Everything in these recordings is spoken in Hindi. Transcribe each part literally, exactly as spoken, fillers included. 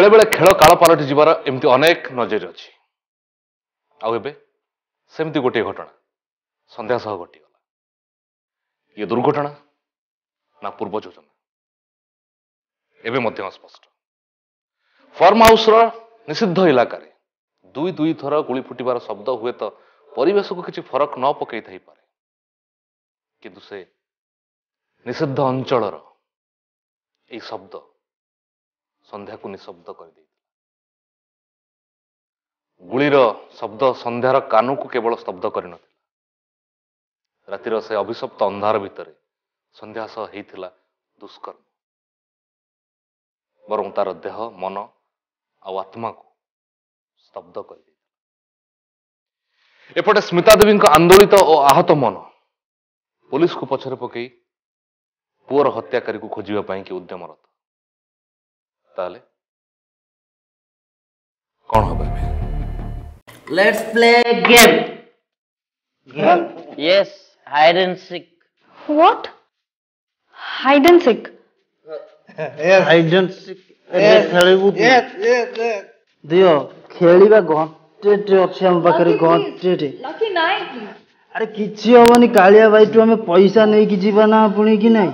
बेले बेले खेल काल पालटि जिबार एमती अनेक नजर अछि। आउ एबे सेमती गोटे घटना संध्या सह घटिगला। ये दुर्घटना ना पूर्व योजना एवं अस्पष्ट। फार्म हाउस निषिद्ध इलाकार दुई दुई थर गुली फुटिबार शब्द हुए तो परिवेश को किसी फरक न पकई थाई पारे, किंतु से निषिद्ध अंचल ये शब्द संध्या को निशब्द कर देता। गुलीर शब्द संध्यार कान को केवल शब्द कर नथिला। रातिर से अभिशप्त अंधार भितर संध्या सह होता दुष्कर्म, बरं तार देह मन आ आत्मा को स्तब्ध कर देता। एपटे स्मिता देवी आंदोलित और आहत मन पुलिस को पछरे पकई पुअर हत्याकारी को खोजापी कि उद्यमरत। ताले कौन हो बे? Let's play game. Game? Yes, hide and seek. What? Hide and seek? Yes, hide and seek. Yes, yes, yes. दियो खेलिबा घंटेटे अछि हम पाखरे घंटेटे। Lucky nine please. अरे किछि होवनी कालिया भाई तो हमें पैसा नहीं कि जीवा ना पुणी कि नहीं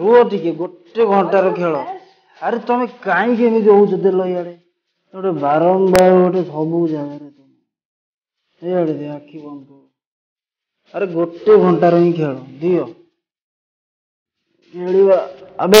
रुओ टिके गोटे घंटार खेल। अरे तुम कहीं केमी होउछ देलो यारे गोटे बारंबार गोटे सबु जगह रे तुम यारे दे आखी बंद कर। अरे गोटे घंटार ही खेल दियो खेलिबा। अबे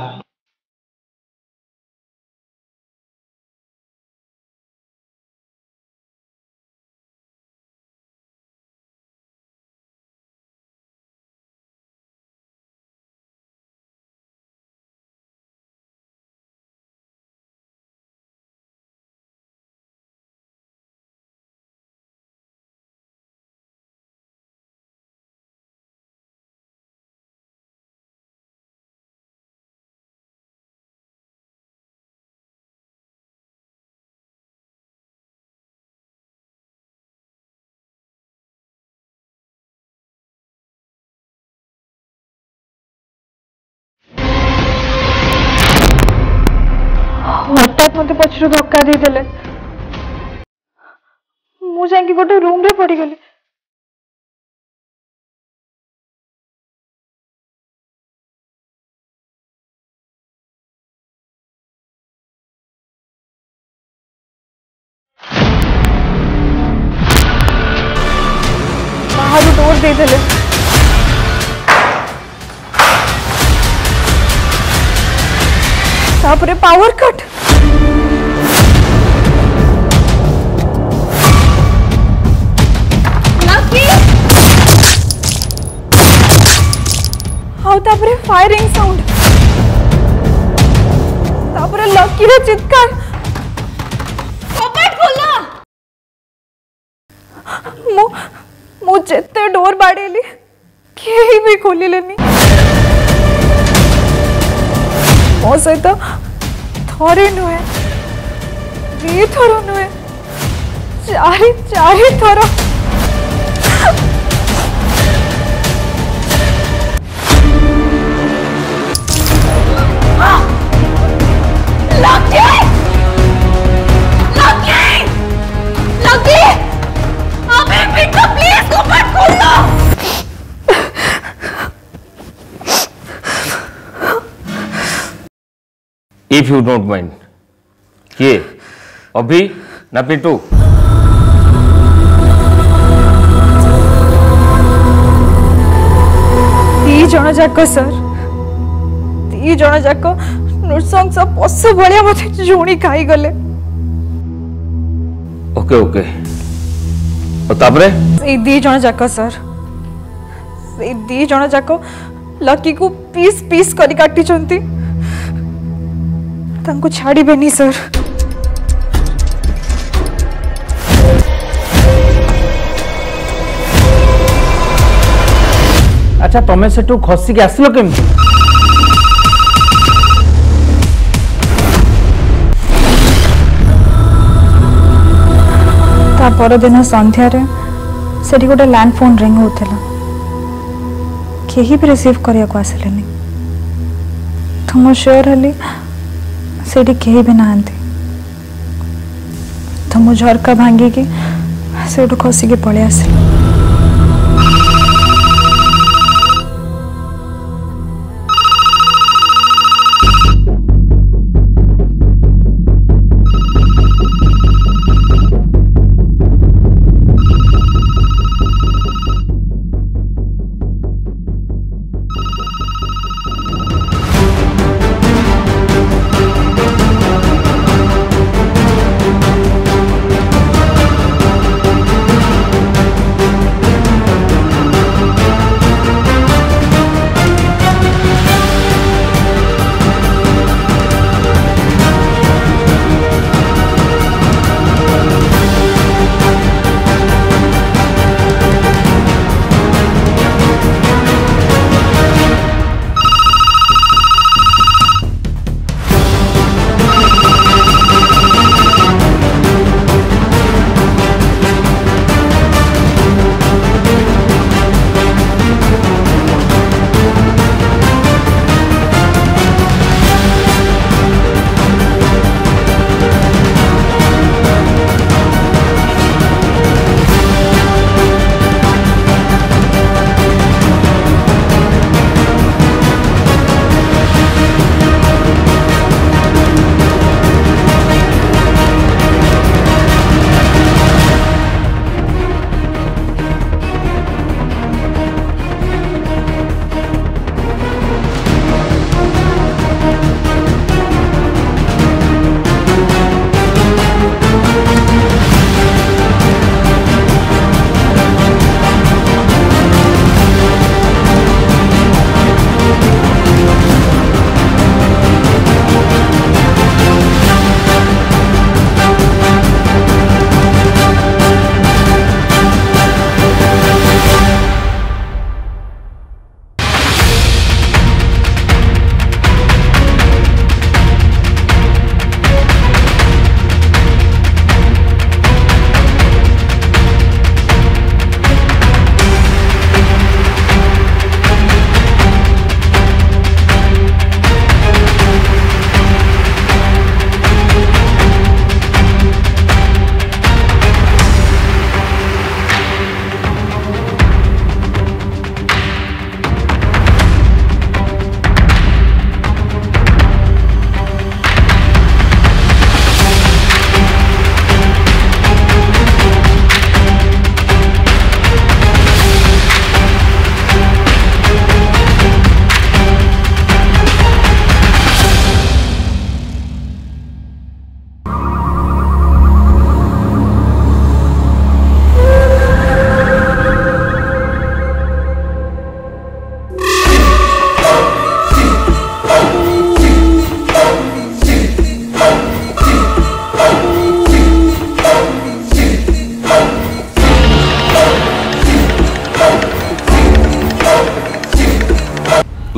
हटात मत पचर धक्का देदेले मु जाके गोटे रूम रे पड़ी गली। बाहर डोर देदेले तापरे पावर कट। तापरे फायरिंग साउंड, तापरे लकी रे चित्कार। कपाट खोला। मु मु जेते डोर बाड़ेली केही भी खोली लेनी। मो सहित थरे नुए दी थर नुए चारि चारि थर If you don't mind, ये अभी ना पिंटू ती जण जाको सर ती जण जाको नृशंस पश भाया मत झुणी खाई गले। ओके ओके और तापरे से दी जण जाको सर से दी जण जाको लकी को पीस पीस करी काटी चंती तांको छाड़ी बेनी सर। अच्छा तुम्हें से तू खसी के आसलो केमती ता पर दिन संध्या रे सेठी गोटे लैंड फोन रिंग होतला केही भी रिसीव करिया को आसलेनी तुम श्योर हली सेठी केही भी नांती तुम झरका भांगी के सेठू खसी के पळे आसले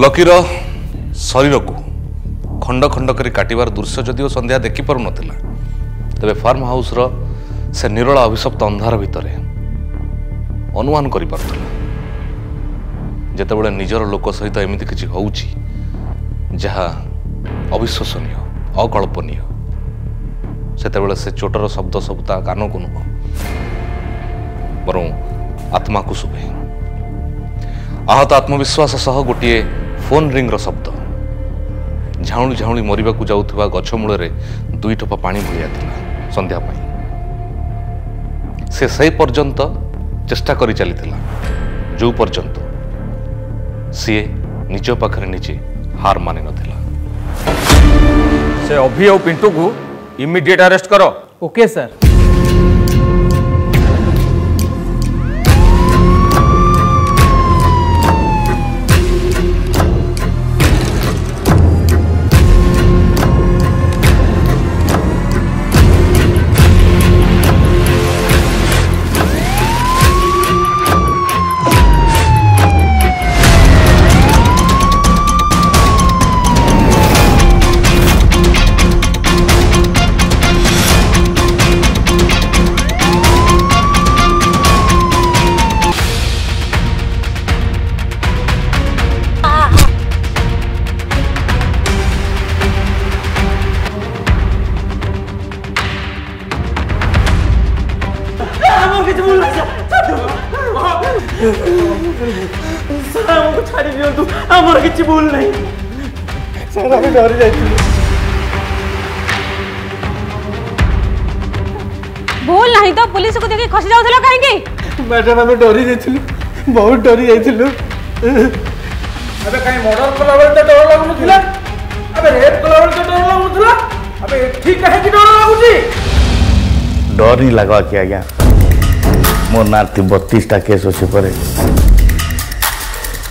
लकीर शरीर को खंड खंड करी काटिबार दृश्य जदिव संध्या देखिपार नथिला तबे फार्म हाउस रो से निरोला अभिशप्त अंधार भितर अनुमान करि पारथला जेते बडे निजर लोक सहित एमिति किछि होउछि जहा अविश्वसनीय अकल्पनीय सेते बडे से चोटर शब्द सबता कानो को नुह बरु आत्मा को सुबे आहत आत्मविश्वास सह गोटे फोन रिंग रो शब्द झाउली झाउली मरिबा को जाउथवा गछ मूल रे दुई टपा पानी भइया थिला संध्या पाई से सही पर्यंत चेष्टा करी चली थिला जो पर्यंत से निज पाखरे निजे हार मानि नथिला से अभी और पिंटू को इमीडिएट अरेस्ट करो। Okay sir. सारा छाड़ी दिवस आमर किसी भूल नहीं सारा डरी जा भूल ना तो पुलिस को देखिए खसी जाऊल कहीं मैडम आम डरी जाइल बहुत डरी जाइल कहीं मर्डर कला तो डर लगुला रेप कला तो डर लगुला कहीं डर लगुच डर नहीं लगा कि आज्ञा मो ना बत्तीसटा केस अच्छे पर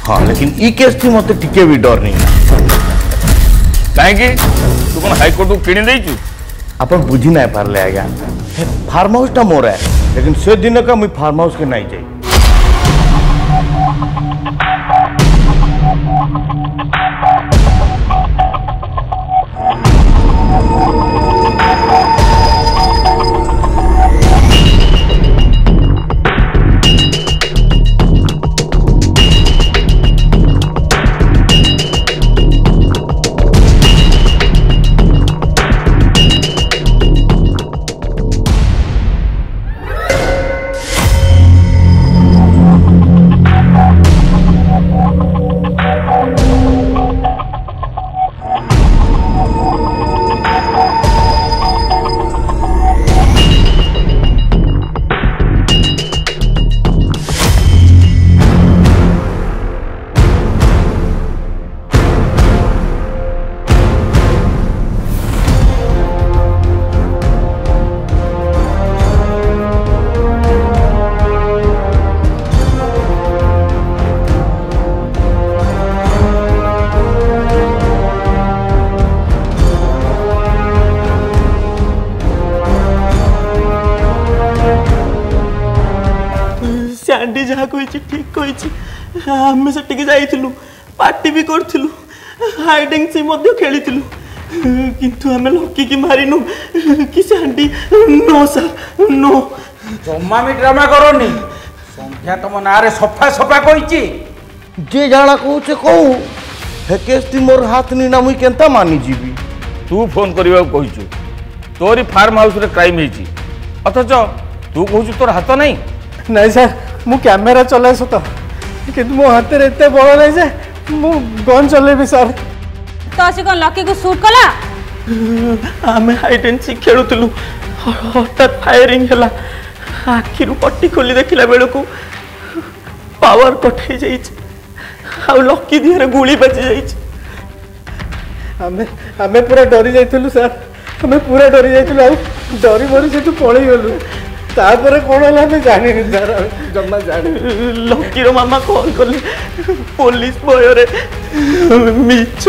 हाँ लेकिन ई केस थी मत टिके भी डर नहीं कहीं तू कौन हाइकोर्ट को किणी देचु आप बुझी ना पारे आज्ञा फार्म हाउस टा मोर है लेकिन से दिन का मुझे फार्म हाउस के नहीं जाए ठीक कही आम से जाइलु पार्टी भी करूँ हाइडिंग से खेली किंतु आम लकी मारिनु कि शांडी नो सर नो जमा भी ड्रामा करनी संख्या तुम ना सफा सफा कही जे जाना कहे कहू हेकेश मोर हाथ नहीं ना मुई के मानि जीवी तू फोन करने को कही तोरी फार्म हाउस क्राइम होथच तू कहु तोर हाथ नहीं नहीं सर मु कैमेरा चलाए सत कि मो हाथ में एत बल ना जे मु गन चलेबी सर तो अस कौन लकी को शूट कला आम हाइड एंड सीक खेलुलु हठात फायरिंग है आखिर पट्टी खोली देखला बेल को पावर कटे जा लकी देहरे गोली बाजी जामें पूरा डरी जाइलु सर आम पूरा डरी जाइलु डरी मरी से पलि गलु तापर कौन है जानी सर जमा जानी लकी मामा कॉल कले पुलिस भयर मीच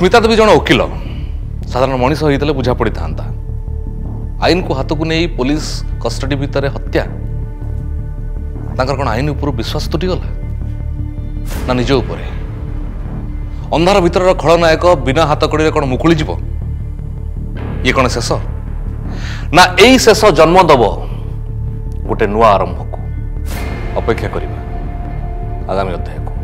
स्मिता देवी जन वकिल साधारण मनीष होता बुझा पड़ था आईन को हाथ को नहीं पुलिस कस्टडी भितर हत्या कौन आईन उपर विश्वास तुटिगला ना निज उपर अंधार भर खलनायक बिना हाथकड़ी कौन मुकुली जीव ये कौन शेष ना यही शेष जन्म दब गोटे नुआ आरंभ को अपेक्षा करवा आगामी अध्याय को।